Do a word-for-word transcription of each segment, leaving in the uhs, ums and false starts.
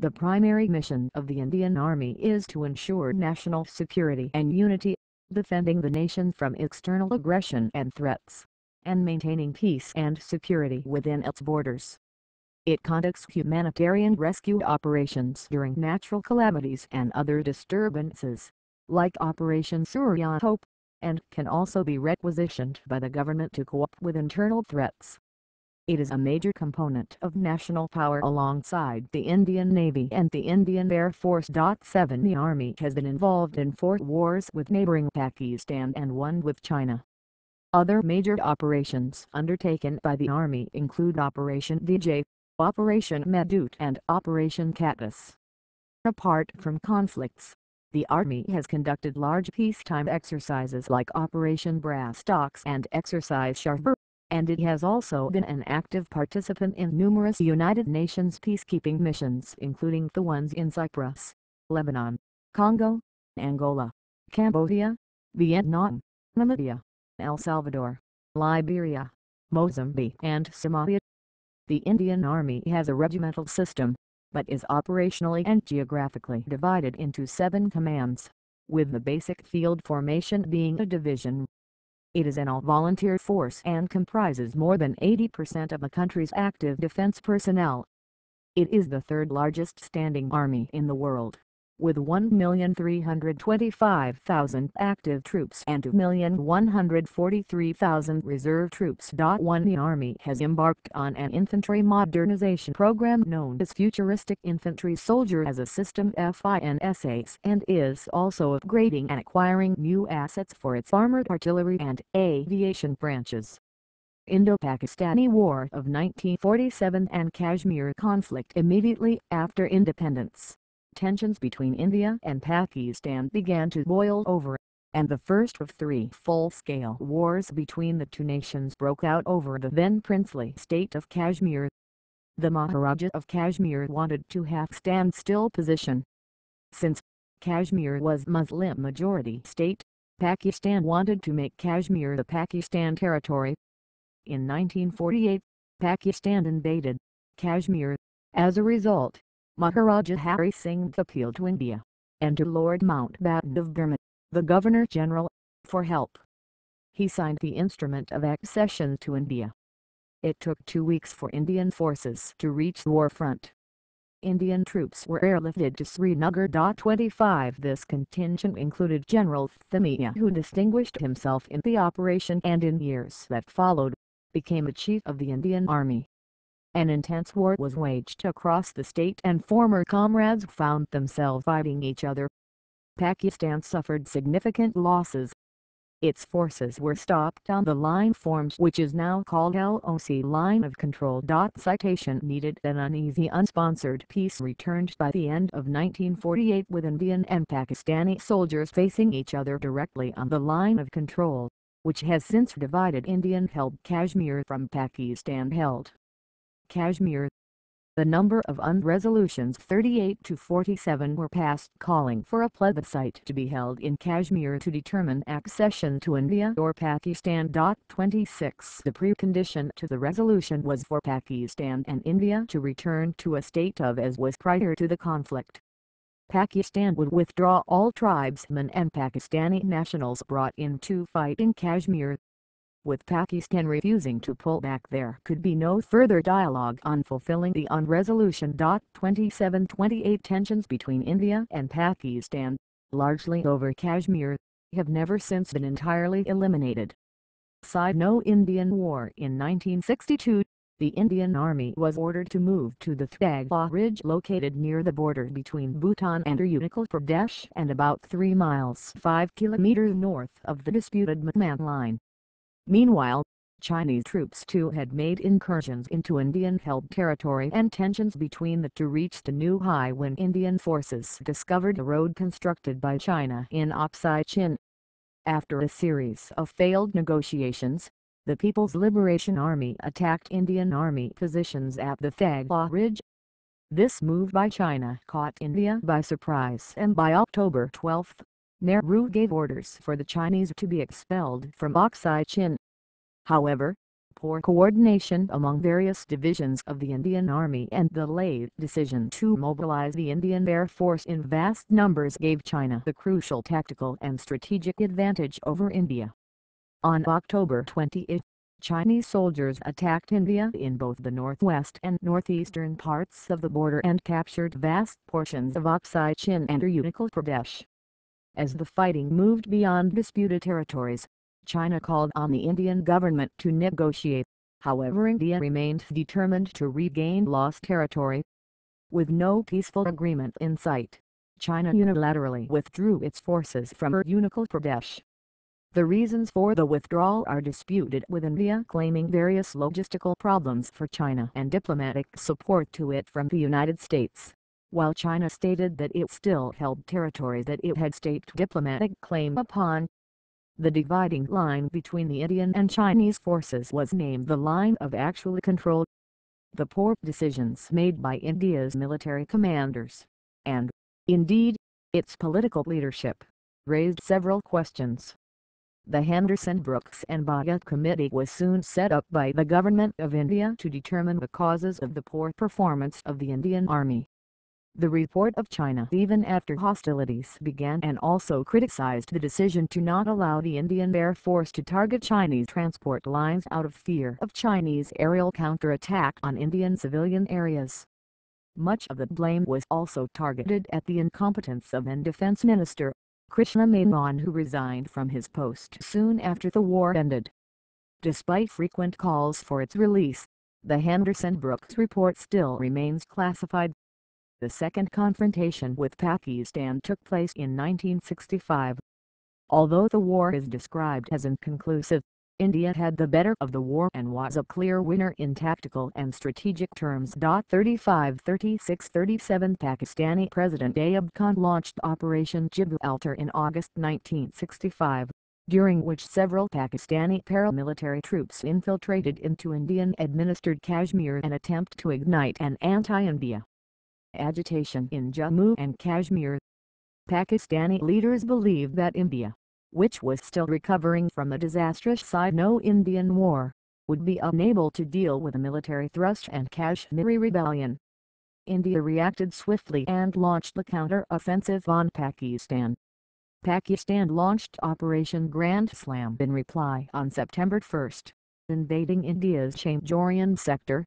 The primary mission of the Indian Army is to ensure national security and unity, defending the nation from external aggression and threats, and maintaining peace and security within its borders. It conducts humanitarian rescue operations during natural calamities and other disturbances, like Operation Surya Hope, and can also be requisitioned by the government to cope with internal threats. It is a major component of national power alongside the Indian Navy and the Indian Air Force. seven The Army has been involved in four wars with neighboring Pakistan and one with China. Other major operations undertaken by the Army include Operation Vijay, Operation Meghdoot and Operation Cactus. Apart from conflicts, the Army has conducted large peacetime exercises like Operation Brass Tacks and Exercise Sharbr, and it has also been an active participant in numerous United Nations peacekeeping missions, including the ones in Cyprus, Lebanon, Congo, Angola, Cambodia, Vietnam, Namibia, El Salvador, Liberia, Mozambique and Somalia. The Indian Army has a regimental system, but is operationally and geographically divided into seven commands, with the basic field formation being a division. It is an all-volunteer force and comprises more than eighty percent of the country's active defense personnel. It is the third largest standing army in the world, with one million three hundred twenty-five thousand active troops and two million one hundred forty-three thousand reserve troops. one The Army has embarked on an infantry modernization program known as Futuristic Infantry Soldier as a System (FINSAS) and is also upgrading and acquiring new assets for its armored artillery and aviation branches. Indo-Pakistani War of nineteen forty-seven and Kashmir conflict immediately after independence. Tensions between India and Pakistan began to boil over, and the first of three full-scale wars between the two nations broke out over the then princely state of Kashmir. The Maharaja of Kashmir wanted to have standstill position. Since Kashmir was Muslim majority state, Pakistan wanted to make Kashmir the Pakistan territory. In nineteen forty-eight, Pakistan invaded Kashmir. As a result, Maharaja Hari Singh appealed to India, and to Lord Mountbatten of Burma, the Governor-General, for help. He signed the Instrument of Accession to India. It took two weeks for Indian forces to reach the war front. Indian troops were airlifted to Srinagar. twenty-five This contingent included General Thamia, who distinguished himself in the operation and in years that followed, became a chief of the Indian Army. An intense war was waged across the state and former comrades found themselves fighting each other. Pakistan suffered significant losses. Its forces were stopped on the line formed which is now called L O C Line of Control. Citation needed. An uneasy unsponsored peace returned by the end of nineteen forty-eight with Indian and Pakistani soldiers facing each other directly on the line of control, which has since divided Indian-held Kashmir from Pakistan-held Kashmir. The number of resolutions thirty-eight to forty-seven were passed calling for a plebiscite to be held in Kashmir to determine accession to India or Pakistan. twenty-six The precondition to the resolution was for Pakistan and India to return to a state of as was prior to the conflict. Pakistan would withdraw all tribesmen and Pakistani nationals brought in to fight in Kashmir. With Pakistan refusing to pull back, there could be no further dialogue on fulfilling the resolution. twenty-seven twenty-eight Tensions between India and Pakistan, largely over Kashmir, have never since been entirely eliminated. Sino-Indian War. In nineteen sixty-two, the Indian Army was ordered to move to the Thagla Ridge located near the border between Bhutan and Arunachal Pradesh and about three miles five kilometers north of the disputed McMahon line. Meanwhile, Chinese troops too had made incursions into Indian-held territory and tensions between the two reached a new high when Indian forces discovered a road constructed by China in Aksai Chin. After a series of failed negotiations, the People's Liberation Army attacked Indian Army positions at the Thagla Ridge. This move by China caught India by surprise, and by October twelfth, Nehru gave orders for the Chinese to be expelled from Aksai Chin. However, poor coordination among various divisions of the Indian Army and the late decision to mobilize the Indian Air Force in vast numbers gave China the crucial tactical and strategic advantage over India. On October twenty-eighth, Chinese soldiers attacked India in both the northwest and northeastern parts of the border and captured vast portions of Aksai Chin and Arunachal Pradesh. As the fighting moved beyond disputed territories, China called on the Indian government to negotiate. However, India remained determined to regain lost territory. With no peaceful agreement in sight, China unilaterally withdrew its forces from Arunachal Pradesh. The reasons for the withdrawal are disputed, with India claiming various logistical problems for China and diplomatic support to it from the United States, while China stated that it still held territory that it had staked diplomatic claim upon. The dividing line between the Indian and Chinese forces was named the Line of Actual Control. The poor decisions made by India's military commanders, and, indeed, its political leadership, raised several questions. The Henderson Brooks and Bhagat Committee was soon set up by the Government of India to determine the causes of the poor performance of the Indian Army. The report of China even after hostilities began and also criticized the decision to not allow the Indian Air Force to target Chinese transport lines out of fear of Chinese aerial counterattack on Indian civilian areas. Much of the blame was also targeted at the incompetence of then Defense Minister Krishna Menon, who resigned from his post soon after the war ended. Despite frequent calls for its release, the Henderson Brooks report still remains classified. The second confrontation with Pakistan took place in nineteen sixty-five. Although the war is described as inconclusive, India had the better of the war and was a clear winner in tactical and strategic terms. thirty-five thirty-six thirty-seven Pakistani President Ayub Khan launched Operation Gibraltar in August nineteen sixty-five, during which several Pakistani paramilitary troops infiltrated into Indian-administered Kashmir in an attempt to ignite an anti-India agitation in Jammu and Kashmir. Pakistani leaders believed that India, which was still recovering from the disastrous Sino-Indian War, would be unable to deal with a military thrust and Kashmiri rebellion. India reacted swiftly and launched the counter-offensive on Pakistan. Pakistan launched Operation Grand Slam in reply on September first, invading India's Chhamb sector.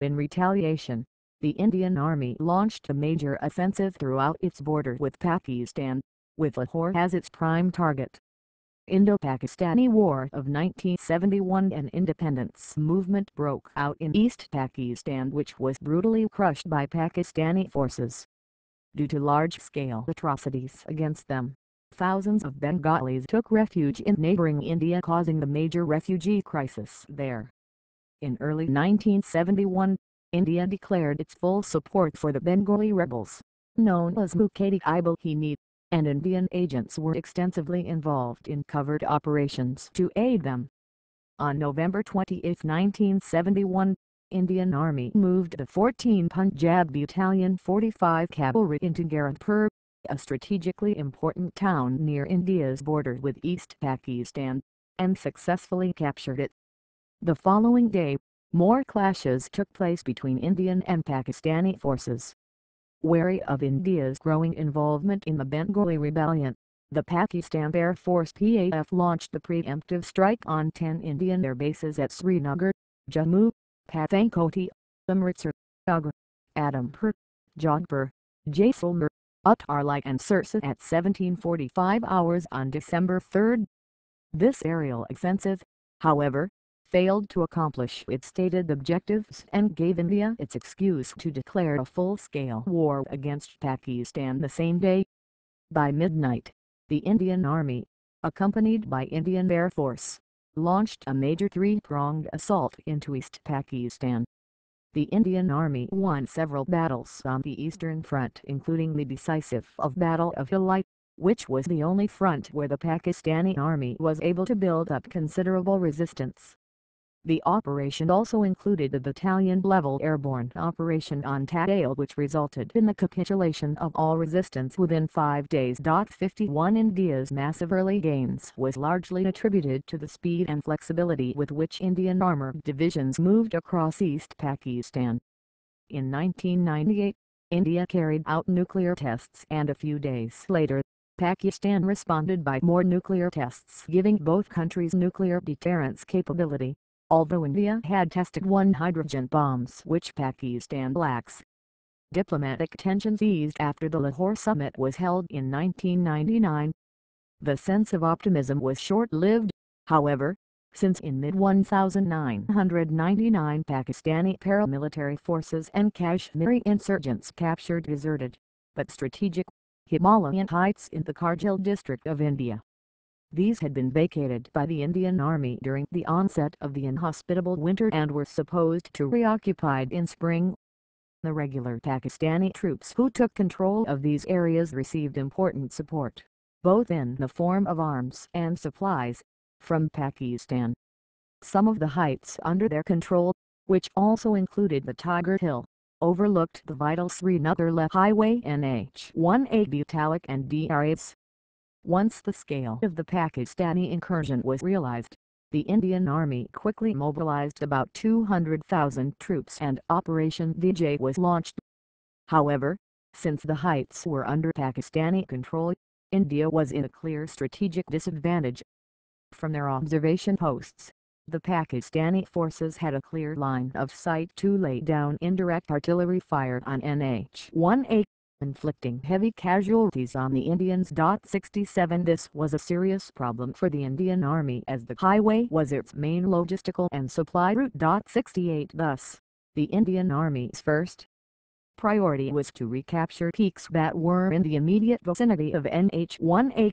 In retaliation, the Indian Army launched a major offensive throughout its border with Pakistan, with Lahore as its prime target. Indo-Pakistani War of nineteen seventy-one and independence movement broke out in East Pakistan, which was brutally crushed by Pakistani forces. Due to large-scale atrocities against them, thousands of Bengalis took refuge in neighboring India, causing the major refugee crisis there. In early nineteen seventy-one, India declared its full support for the Bengali rebels, known as Mukedi Ibalhini, and Indian agents were extensively involved in covert operations to aid them. On November twenty-eighth nineteen seventy-one, Indian Army moved the fourteenth Punjab Battalion forty-five Cavalry into Gorakhpur, a strategically important town near India's border with East Pakistan, and successfully captured it. The following day, more clashes took place between Indian and Pakistani forces. Wary of India's growing involvement in the Bengali rebellion, the Pakistan Air Force P A F launched the preemptive strike on ten Indian air bases at Srinagar, Jammu, Pathankoti, Amritsar, Agra, Adampur, Jodhpur, Jaisalmer, Uttarli and Sirsa at seventeen forty-five hours on December third. This aerial offensive, however, failed to accomplish its stated objectives and gave India its excuse to declare a full-scale war against Pakistan the same day. By midnight, the Indian Army, accompanied by Indian Air Force, launched a major three-pronged assault into East Pakistan. The Indian Army won several battles on the Eastern Front, including the decisive of Battle of Hilli, which was the only front where the Pakistani Army was able to build up considerable resistance. The operation also included a battalion-level airborne operation on Tadale, which resulted in the capitulation of all resistance within five days. fifty-one India's massive early gains was largely attributed to the speed and flexibility with which Indian armoured divisions moved across East Pakistan. In nineteen ninety-eight, India carried out nuclear tests, and a few days later, Pakistan responded by more nuclear tests, giving both countries nuclear deterrence capability. Although India had tested one hydrogen bombs, which Pakistan lacks. Diplomatic tensions eased after the Lahore summit was held in nineteen ninety-nine. The sense of optimism was short-lived, however, since in mid nineteen ninety-nine Pakistani paramilitary forces and Kashmiri insurgents captured deserted, but strategic, Himalayan heights in the Kargil district of India. These had been vacated by the Indian Army during the onset of the inhospitable winter and were supposed to be reoccupied in spring. The regular Pakistani troops who took control of these areas received important support, both in the form of arms and supplies, from Pakistan. Some of the heights under their control, which also included the Tiger Hill, overlooked the vital Srinagar-Leh Highway, N H one A, Buttalik and Dras. Once the scale of the Pakistani incursion was realized, the Indian Army quickly mobilized about two hundred thousand troops and Operation Vijay was launched. However, since the heights were under Pakistani control, India was in a clear strategic disadvantage. From their observation posts, the Pakistani forces had a clear line of sight to lay down indirect artillery fire on N H one A. Inflicting heavy casualties on the Indians. sixty-seven This was a serious problem for the Indian Army as the highway was its main logistical and supply route. sixty-eight Thus, the Indian Army's first priority was to recapture peaks that were in the immediate vicinity of N H one A.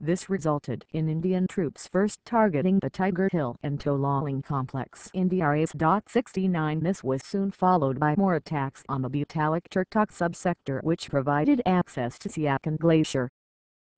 This resulted in Indian troops first targeting the Tiger Hill and Tolaling complex in Dras. sixty-nine This was soon followed by more attacks on the Buttalik-Turtuk subsector, which provided access to Siachen Glacier.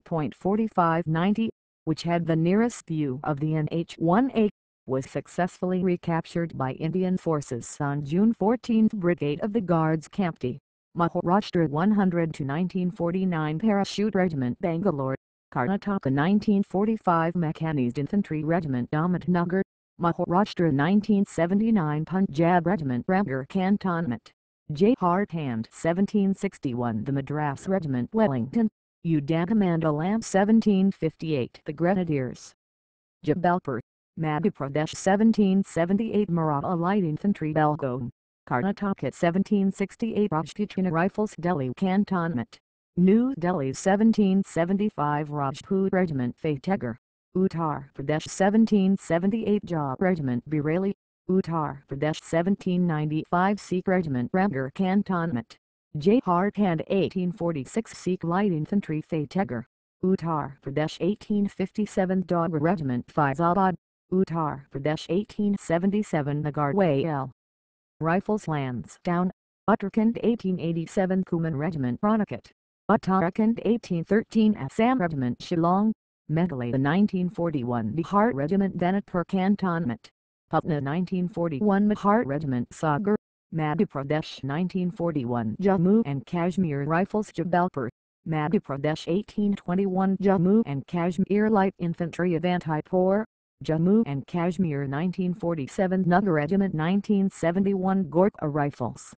forty-five ninety, which had the nearest view of the N H one A, was successfully recaptured by Indian forces on June fourteenth. Brigade of the Guards Kampti, Maharashtra one hundred to nineteen forty-nine Parachute Regiment Bangalore, Karnataka nineteen forty-five Mechanized Infantry Regiment Damatnagar, Maharashtra nineteen seventy-nine Punjab Regiment Ramgarh Cantonment, J. Harthand seventeen sixty-one The Madras Regiment Wellington, Udangamandlam seventeen fifty-eight The Grenadiers, Jabalpur, Madhya Pradesh seventeen seventy-eight Maratha Light Infantry Belgaum, Karnataka seventeen sixty-eight Rajputana Rifles Delhi Cantonment, New Delhi seventeen seventy-five Rajput Regiment Fatehgarh, Uttar Pradesh seventeen seventy-eight Jat Regiment Bareilly, Uttar Pradesh seventeen ninety-five Sikh Regiment Ramgarh Cantonment, J. Harthand eighteen forty-six Sikh Light Infantry Fatehgarh, Uttar Pradesh eighteen fifty-seven Dawra Regiment Faizabad, Uttar Pradesh eighteen seventy-seven Nagarwal Rifles Lansdowne, Uttarakhand eighteen eighty-seven Kuman Regiment Ranikat, Uttarakhand eighteen thirteen Assam Regiment Shillong, Meghalaya nineteen forty-one Bihar Regiment Danapur Cantonment, Patna nineteen forty-one Bihar Regiment Sagar, Madhya Pradesh nineteen forty-one Jammu and Kashmir Rifles Jabalpur, Madhya Pradesh eighteen twenty-one Jammu and Kashmir Light Infantry Avantipur, Jammu and Kashmir nineteen forty-seven Nagar Regiment nineteen seventy-one Gorkha Rifles,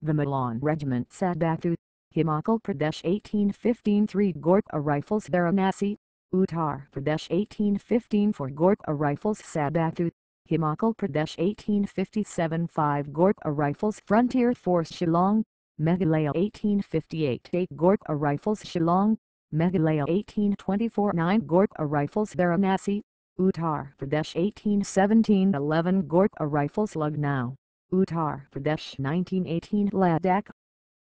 the Milan Regiment Sadbatu, Himachal Pradesh eighteen fifteen three Gorkha Rifles Varanasi, Uttar Pradesh eighteen fifteen four Gorkha Rifles Sadbatu, Himachal Pradesh eighteen fifty-seven five Gorkha Rifles Frontier Force Shillong, Meghalaya eighteen fifty-eight eight Gorkha Rifles Shillong, Meghalaya eighteen twenty-four nine Gorkha Rifles Varanasi, Uttar Pradesh eighteen seventeen eleven Gorkha Rifles Lucknow, Uttar Pradesh nineteen eighteen Ladakh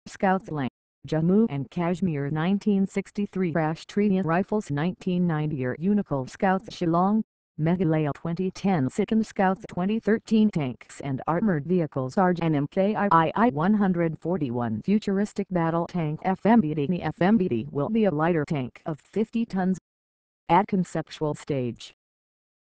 Scoutland, Jammu and Kashmir nineteen sixty-three Rashtriya Rifles nineteen ninety Unikal Scouts Shillong, Meghalaya twenty ten Sikkim Scouts twenty thirteen Tanks and Armoured Vehicles A R G and M K I I one hundred forty-one Futuristic Battle Tank F M B D. The F M B D will be a lighter tank of fifty tons. At conceptual stage,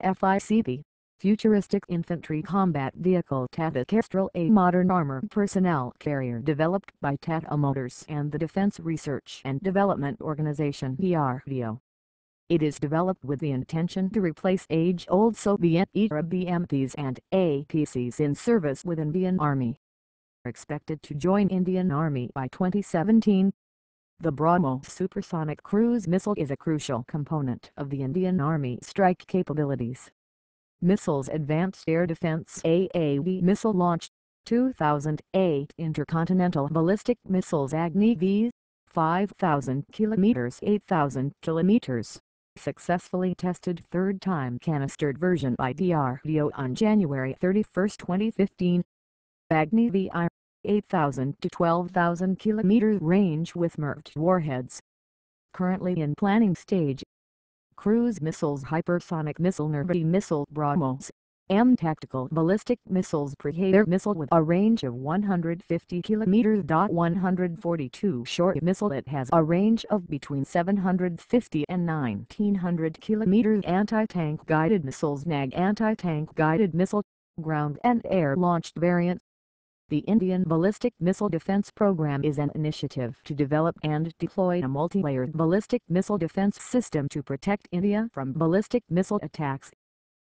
F I C B futuristic infantry combat vehicle Tata Kestrel, a modern armored personnel carrier developed by Tata Motors and the Defense Research and Development Organization D R D O. It is developed with the intention to replace age-old Soviet-era B M Ps and A P Cs in service with Indian Army. Expected to join Indian Army by twenty seventeen. The BrahMos supersonic cruise missile is a crucial component of the Indian Army strike capabilities. Missiles Advanced Air Defense A A V missile launch, two thousand eight Intercontinental Ballistic Missiles Agni-V, five thousand kilometers, eight thousand kilometers, successfully tested third-time canistered version by D R D O on January thirty-first twenty fifteen. Agni-V, eight thousand to twelve thousand kilometers range with M R T warheads. Currently in planning stage. Cruise missiles, hypersonic missile, Nervadi missile, BrahMos, M tactical ballistic missiles, pre-air missile with a range of one hundred fifty kilometers. one hundred forty-two short missile that has a range of between seven hundred fifty and nineteen hundred kilometers. Anti-tank guided missiles, N A G anti-tank guided missile, ground and air launched variant. The Indian Ballistic Missile Defense Program is an initiative to develop and deploy a multi-layered ballistic missile defense system to protect India from ballistic missile attacks.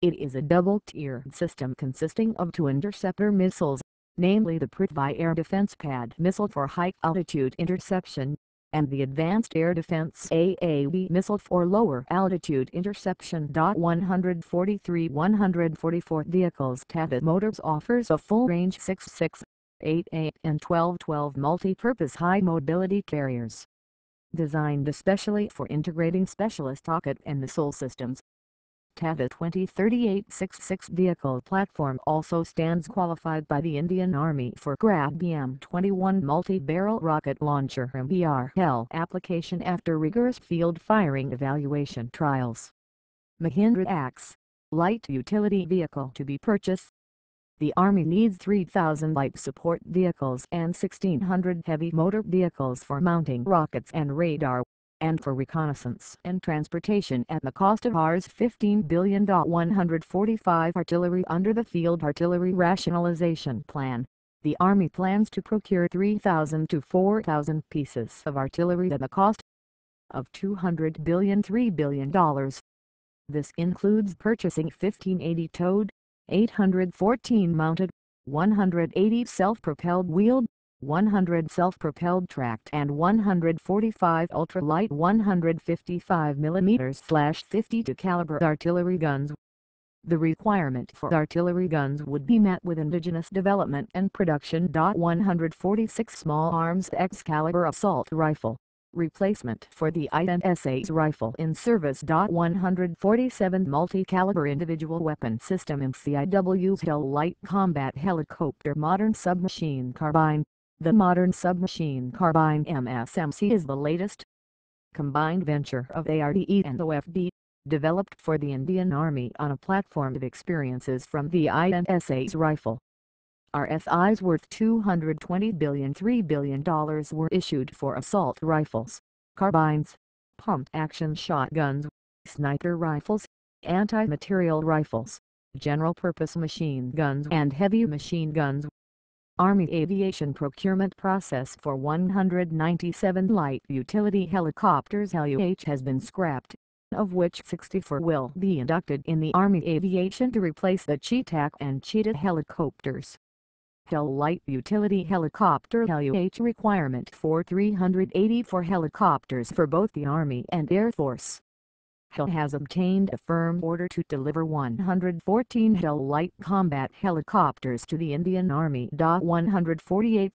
It is a double-tiered system consisting of two interceptor missiles, namely the Prithvi Air Defense Pad missile for high-altitude interception, and the Advanced Air Defense A A V missile for lower-altitude interception. one hundred forty-three to one hundred forty-four vehicles. Tata Motors offers a full-range six six, eight eight and twelve twelve multi-purpose high-mobility carriers, designed especially for integrating specialist rocket and missile systems. Tata twenty thirty-eight sixty-six vehicle platform also stands qualified by the Indian Army for Grab B M twenty-one multi-barrel rocket launcher M B R L application after rigorous field firing evaluation trials. Mahindra Axe, light utility vehicle to be purchased. The Army needs three thousand light support vehicles and sixteen hundred heavy motor vehicles for mounting rockets and radar, and for reconnaissance and transportation at the cost of fifteen billion dollars. one hundred forty-five Artillery. Under the Field Artillery Rationalization Plan, the Army plans to procure three thousand to four thousand pieces of artillery at the cost of two hundred billion to three billion dollars. This includes purchasing fifteen eighty towed, eight hundred fourteen mounted, one hundred eighty self-propelled wheeled, one hundred self-propelled tracked and one hundred forty-five ultralight one hundred fifty-five millimeter fifty-two caliber artillery guns. The requirement for artillery guns would be met with indigenous development and production. one hundred forty-six Small Arms Excalibur assault rifle, replacement for the INSAS rifle in service. one hundred forty-seven Multi-Caliber Individual Weapon System M C I W H A L Light Combat Helicopter. Modern Submachine Carbine. The modern submachine carbine M S M C is the latest combined venture of A R D E and O F B, developed for the Indian Army on a platform of experiences from the INSAS rifle. R S Is worth two hundred twenty billion to three billion dollars were issued for assault rifles, carbines, pump-action shotguns, sniper rifles, anti-materiel rifles, general-purpose machine guns and heavy machine guns. Army aviation procurement process for one hundred ninety-seven light utility helicopters L U H has been scrapped, of which sixty-four will be inducted in the Army aviation to replace the Chetak and Cheetah helicopters. H A L Light Utility Helicopter L U H requirement for three hundred eighty-four helicopters for both the Army and Air Force. H A L has obtained a firm order to deliver one hundred fourteen H A L light combat helicopters to the Indian Army. one hundred forty-eight